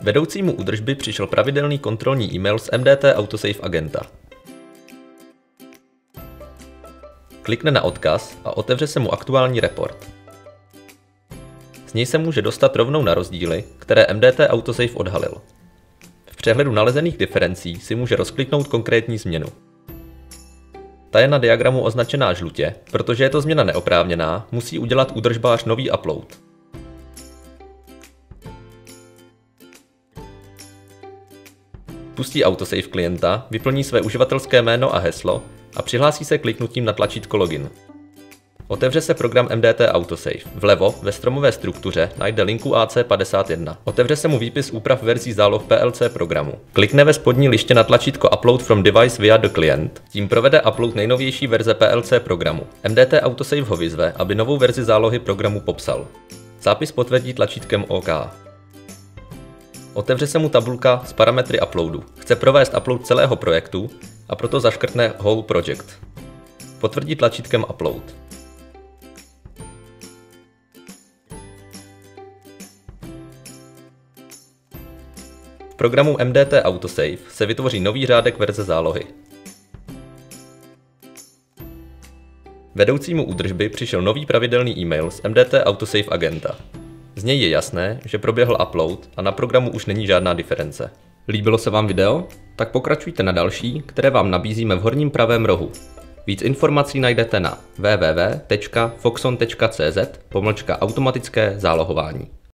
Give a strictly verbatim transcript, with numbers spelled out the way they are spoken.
Vedoucímu údržby přišel pravidelný kontrolní e-mail z M D T AutoSave Agenta. Klikne na odkaz a otevře se mu aktuální report. Z něj se může dostat rovnou na rozdíly, které M D T AutoSave odhalil. V přehledu nalezených diferencí si může rozkliknout konkrétní změnu. Ta je na diagramu označená žlutě, protože je to změna neoprávněná, musí udělat údržbář nový upload. Pustí autosave klienta, vyplní své uživatelské jméno a heslo a přihlásí se kliknutím na tlačítko Login. Otevře se program M D T Autosave. Vlevo ve stromové struktuře najde linku A C padesát jedna. Otevře se mu výpis úprav verzí záloh P L C programu. Klikne ve spodní liště na tlačítko Upload from device via the client. Tím provede upload nejnovější verze P L C programu. M D T Autosave ho vyzve, aby novou verzi zálohy programu popsal. Zápis potvrdí tlačítkem OK. Otevře se mu tabulka s parametry uploadu. Chce provést upload celého projektu a proto zaškrtne Whole Project. Potvrdí tlačítkem Upload. V programu M D T Autosave se vytvoří nový řádek verze zálohy. Vedoucímu údržby přišel nový pravidelný e-mail z M D T Autosave agenta. Z něj je jasné, že proběhl upload a na programu už není žádná diference. Líbilo se vám video? Tak pokračujte na další, které vám nabízíme v horním pravém rohu. Víc informací najdete na www tečka foxon tečka cz pomlčka automatické zálohování.